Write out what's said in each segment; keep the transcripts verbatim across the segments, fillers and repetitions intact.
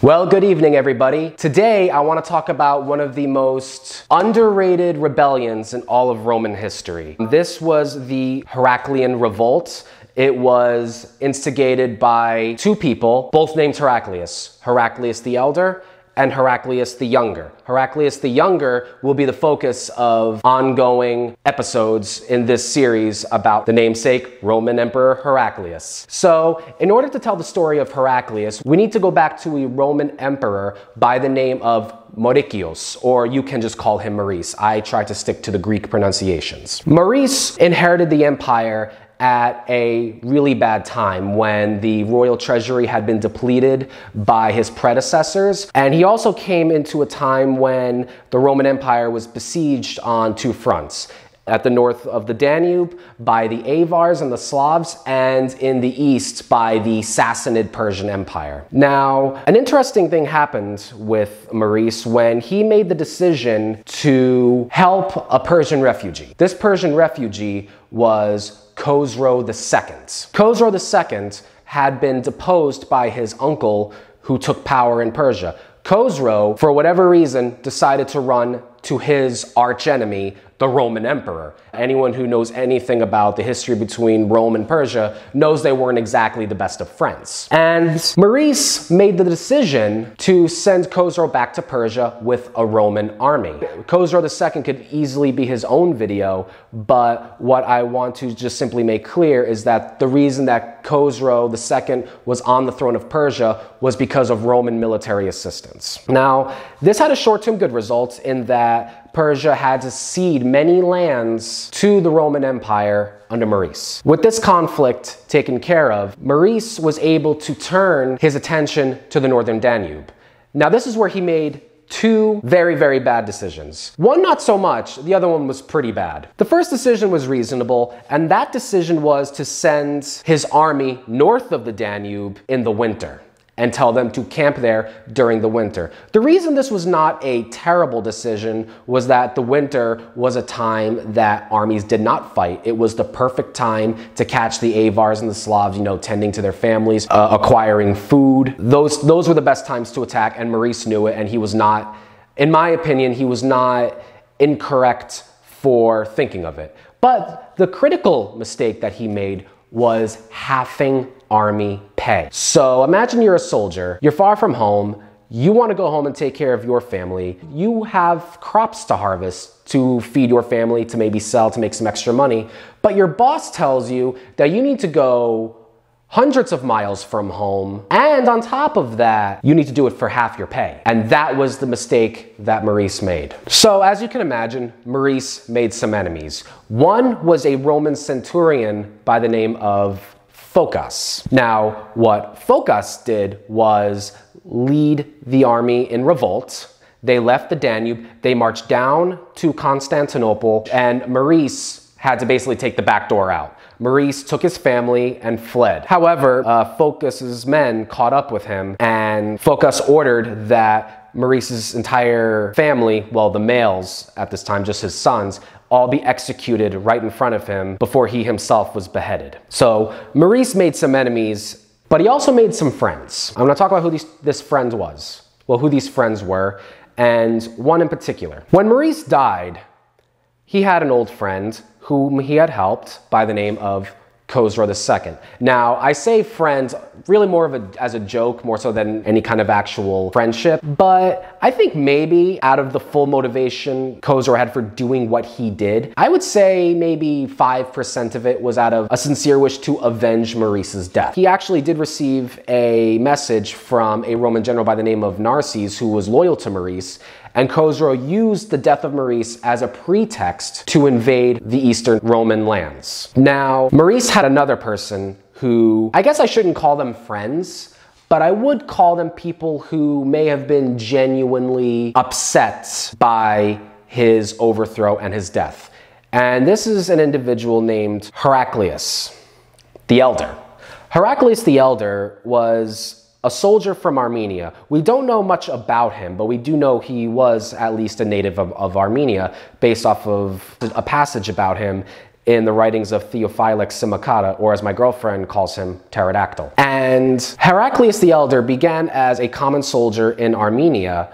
Well, good evening, everybody. Today, I want to talk about one of the most underrated rebellions in all of Roman history. This was the Heraclian Revolt. It was instigated by two people, both named Heraclius, Heraclius the Elder and Heraclius the Younger. Heraclius the Younger will be the focus of ongoing episodes in this series about the namesake Roman Emperor Heraclius. So, in order to tell the story of Heraclius, we need to go back to a Roman emperor by the name of Maurikios, or you can just call him Maurice. I try to stick to the Greek pronunciations. Maurice inherited the empire at a really bad time when the royal treasury had been depleted by his predecessors. And he also came into a time when the Roman Empire was besieged on two fronts. At the north of the Danube by the Avars and the Slavs, and in the east by the Sassanid Persian Empire. Now, an interesting thing happened with Maurice when he made the decision to help a Persian refugee. This Persian refugee was Khosrow the Second. Khosrow the Second had been deposed by his uncle who took power in Persia. Khosrow, for whatever reason, decided to run to his archenemy, the Roman Emperor. Anyone who knows anything about the history between Rome and Persia knows they weren't exactly the best of friends. And Maurice made the decision to send Khosrow back to Persia with a Roman army. Khosrow the Second could easily be his own video, but what I want to just simply make clear is that the reason that Khosrow the Second was on the throne of Persia was because of Roman military assistance. Now, this had a short-term good result in that Persia had to cede many lands to the Roman Empire under Maurice. With this conflict taken care of, Maurice was able to turn his attention to the northern Danube. Now, this is where he made two very, very bad decisions. One not so much, the other one was pretty bad. The first decision was reasonable, and that decision was to send his army north of the Danube in the winter and tell them to camp there during the winter. The reason this was not a terrible decision was that the winter was a time that armies did not fight. It was the perfect time to catch the Avars and the Slavs, you know, tending to their families, uh, acquiring food. Those, those were the best times to attack, and Maurice knew it, and he was not, in my opinion, he was not incorrect for thinking of it. But the critical mistake that he made was halving army pay. So imagine you're a soldier, you're far from home, you want to go home and take care of your family, you have crops to harvest to feed your family, to maybe sell, to make some extra money, but your boss tells you that you need to go hundreds of miles from home, and on top of that, you need to do it for half your pay. And that was the mistake that Maurice made. So as you can imagine, Maurice made some enemies. One was a Roman centurion by the name of Phocas. Now, what Phocas did was lead the army in revolt. They left the Danube, they marched down to Constantinople, and Maurice had to basically take the back door out. Maurice took his family and fled. However, uh, Phocas's men caught up with him, and Phocas ordered that Maurice's entire family, well, the males at this time, just his sons, all be executed right in front of him before he himself was beheaded. So Maurice made some enemies, but he also made some friends. I'm gonna talk about who these, this friend was, well, who these friends were, and one in particular. When Maurice died, he had an old friend whom he had helped by the name of Khosrow the Second. Now, I say friends really more of a, as a joke, more so than any kind of actual friendship, but I think maybe out of the full motivation Khosrow had for doing what he did, I would say maybe five percent of it was out of a sincere wish to avenge Maurice's death. He actually did receive a message from a Roman general by the name of Narses, who was loyal to Maurice, and Khosrow used the death of Maurice as a pretext to invade the Eastern Roman lands. Now, Maurice had another person who, I guess I shouldn't call them friends, but I would call them people who may have been genuinely upset by his overthrow and his death. And this is an individual named Heraclius the Elder. Heraclius the Elder was a soldier from Armenia. We don't know much about him, but we do know he was at least a native of, of Armenia based off of a passage about him in the writings of Theophylax Simicata, or as my girlfriend calls him, Pterodactyl. And Heraclius the Elder began as a common soldier in Armenia,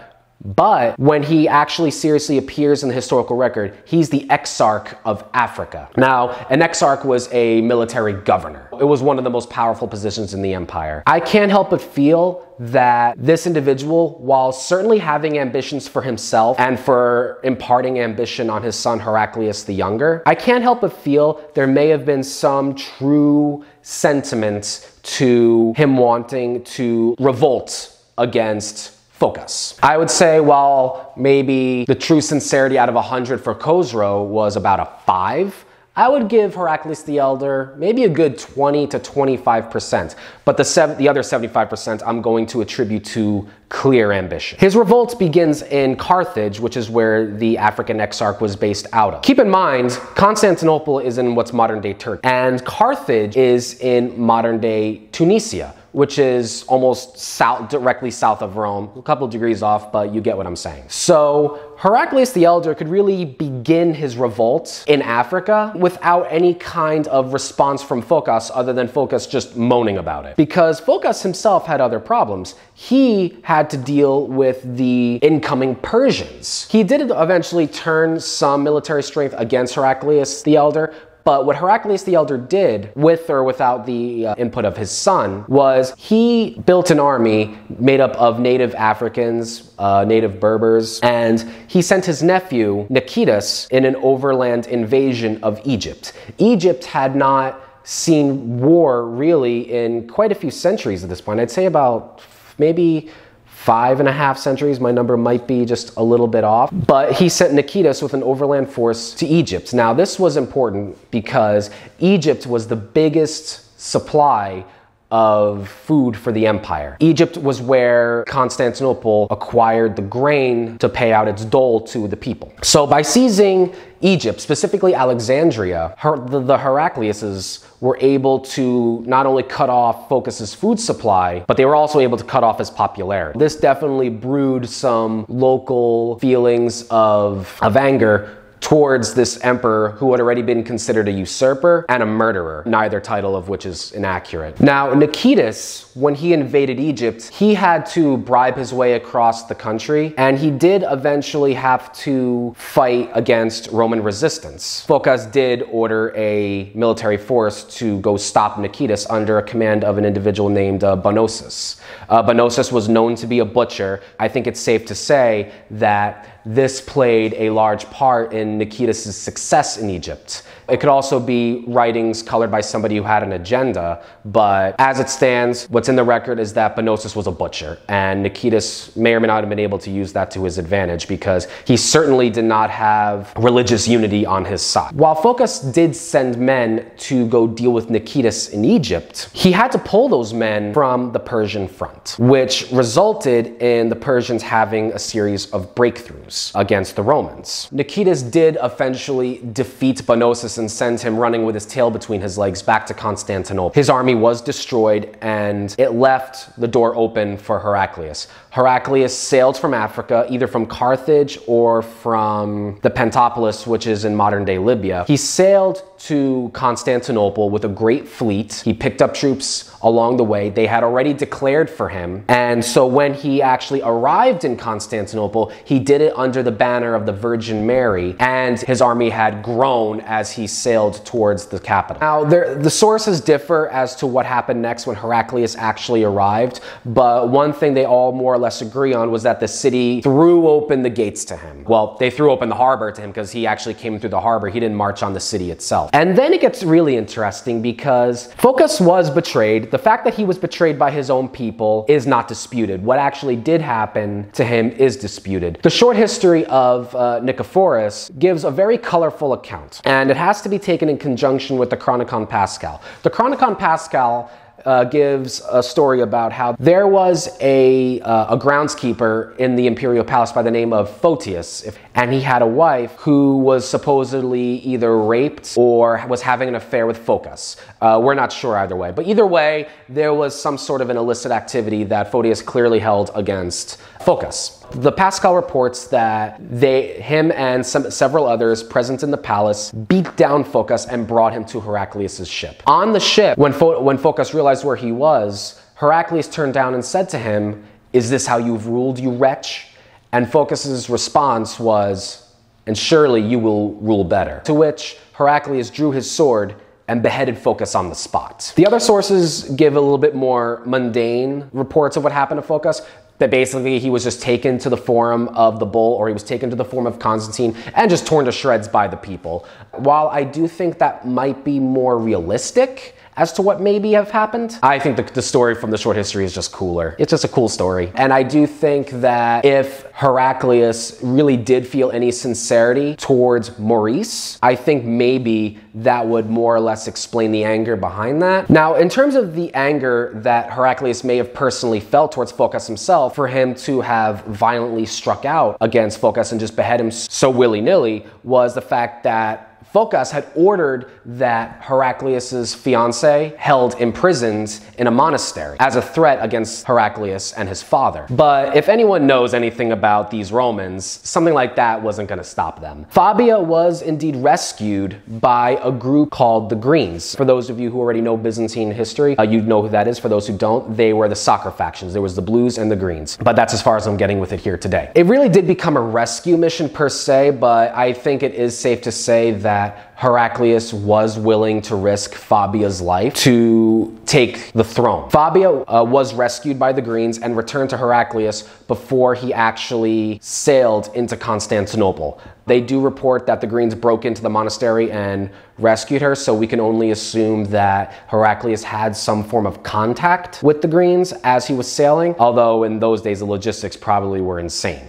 but when he actually seriously appears in the historical record, he's the exarch of Africa. Now, an exarch was a military governor. It was one of the most powerful positions in the empire. I can't help but feel that this individual, while certainly having ambitions for himself and for imparting ambition on his son Heraclius the Younger, I can't help but feel there may have been some true sentiment to him wanting to revolt against Phocas. I would say while maybe the true sincerity out of one hundred for Khosrow was about a five, I would give Heraclius the Elder maybe a good twenty to twenty-five percent, but the, seven, the other seventy-five percent I'm going to attribute to clear ambition. His revolt begins in Carthage, which is where the African exarch was based out of. Keep in mind, Constantinople is in what's modern-day Turkey, and Carthage is in modern-day Tunisia, which is almost south, directly south of Rome, a couple of degrees off, but you get what I'm saying. So Heraclius the Elder could really begin his revolt in Africa without any kind of response from Phocas other than Phocas just moaning about it. Because Phocas himself had other problems. He had to deal with the incoming Persians. He did eventually turn some military strength against Heraclius the Elder, but what Heraclius the Elder did, with or without the uh, input of his son, was he built an army made up of native Africans, uh, native Berbers, and he sent his nephew, Niketas, in an overland invasion of Egypt. Egypt had not seen war, really, in quite a few centuries at this point. I'd say about maybe five and a half centuries. My number might be just a little bit off, but he sent Niketas with an overland force to Egypt. Now, this was important because Egypt was the biggest supply of food for the empire. Egypt was where Constantinople acquired the grain to pay out its dole to the people. So by seizing Egypt, specifically Alexandria, her, the, the Heracliuses were able to not only cut off Phocas's food supply, but they were also able to cut off his popularity. This definitely brewed some local feelings of, of anger towards this emperor who had already been considered a usurper and a murderer, neither title of which is inaccurate. Now, Niketas, when he invaded Egypt, he had to bribe his way across the country, and he did eventually have to fight against Roman resistance. Phocas did order a military force to go stop Niketas under a command of an individual named uh, Bonosus. Uh, Bonosus was known to be a butcher. I think it's safe to say that this played a large part in Niketas' success in Egypt. It could also be writings colored by somebody who had an agenda, but as it stands, what's in the record is that Bonosus was a butcher, and Niketas may or may not have been able to use that to his advantage because he certainly did not have religious unity on his side. While Phocas did send men to go deal with Niketas in Egypt, he had to pull those men from the Persian front, which resulted in the Persians having a series of breakthroughs against the Romans. Niketas did eventually defeat Bonosus and send him running with his tail between his legs back to Constantinople. His army was destroyed, and it left the door open for Heraclius. Heraclius sailed from Africa, either from Carthage or from the Pentapolis, which is in modern-day Libya. He sailed to Constantinople with a great fleet. He picked up troops along the way. They had already declared for him, and so when he actually arrived in Constantinople, he did it under the banner of the Virgin Mary, and his army had grown as he sailed towards the capital. Now, there, the sources differ as to what happened next when Heraclius actually arrived, but one thing they all more or less agree on was that the city threw open the gates to him. Well, they threw open the harbor to him because he actually came through the harbor. He didn't march on the city itself. And then it gets really interesting because Phocas was betrayed. The fact that he was betrayed by his own people is not disputed. What actually did happen to him is disputed. The short history of uh, Nikephoros gives a very colorful account, and it has to be taken in conjunction with the Chronicon Pascal. The Chronicon Pascal uh, gives a story about how there was a, uh, a groundskeeper in the imperial palace by the name of Photius, and he had a wife who was supposedly either raped or was having an affair with Phocas. Uh, we're not sure either way, but either way, there was some sort of an illicit activity that Photius clearly held against Phocas. The Pascal reports that they, him and some, several others present in the palace beat down Phocas and brought him to Heraclius' ship. On the ship, when, Pho when Phocas realized where he was, Heraclius turned down and said to him, "Is this how you've ruled, you wretch?" And Phocas' response was, "And surely you will rule better." To which Heraclius drew his sword and beheaded Phocas on the spot. The other sources give a little bit more mundane reports of what happened to Phocas. That basically he was just taken to the forum of the bull, or he was taken to the forum of Constantine and just torn to shreds by the people. While I do think that might be more realistic as to what maybe have happened, I think the, the story from the short history is just cooler. It's just a cool story. And I do think that if Heraclius really did feel any sincerity towards Maurice, I think maybe that would more or less explain the anger behind that. Now, in terms of the anger that Heraclius may have personally felt towards Phocas himself, for him to have violently struck out against Phocas and just behead him so willy-nilly, was the fact that Phocas had ordered that Heraclius's fiancée held imprisoned in a monastery as a threat against Heraclius and his father. But if anyone knows anything about these Romans, something like that wasn't going to stop them. Fabia was indeed rescued by a group called the Greens. For those of you who already know Byzantine history, uh, you know who that is. For those who don't, they were the soccer factions. There was the Blues and the Greens. But that's as far as I'm getting with it here today. It really did become a rescue mission per se, but I think it is safe to say that Heraclius was willing to risk Fabia's life to take the throne. Fabia uh, was rescued by the Greens and returned to Heraclius before he actually sailed into Constantinople. They do report that the Greens broke into the monastery and rescued her, so we can only assume that Heraclius had some form of contact with the Greens as he was sailing, although in those days the logistics probably were insane.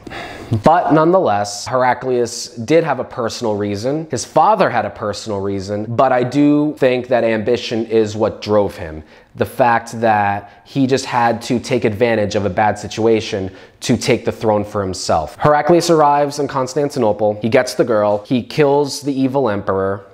But nonetheless, Heraclius did have a personal reason. His father had a personal reason, but I do think that ambition is what drove him. The fact that he just had to take advantage of a bad situation to take the throne for himself. Heraclius arrives in Constantinople, he gets the girl, he kills the evil emperor,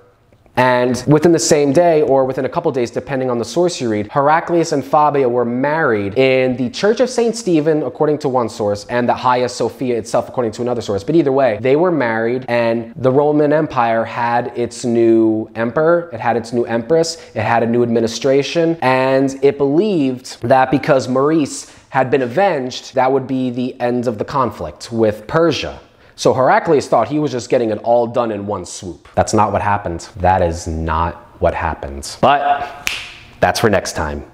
and within the same day, or within a couple days, depending on the source you read, Heraclius and Fabia were married in the Church of Saint Stephen, according to one source, and the Hagia Sophia itself, according to another source. But either way, they were married, and the Roman Empire had its new emperor, it had its new empress, it had a new administration, and it believed that because Maurice had been avenged, that would be the end of the conflict with Persia. So Heraclius thought he was just getting it all done in one swoop. That's not what happened. That is not what happened. But that's for next time.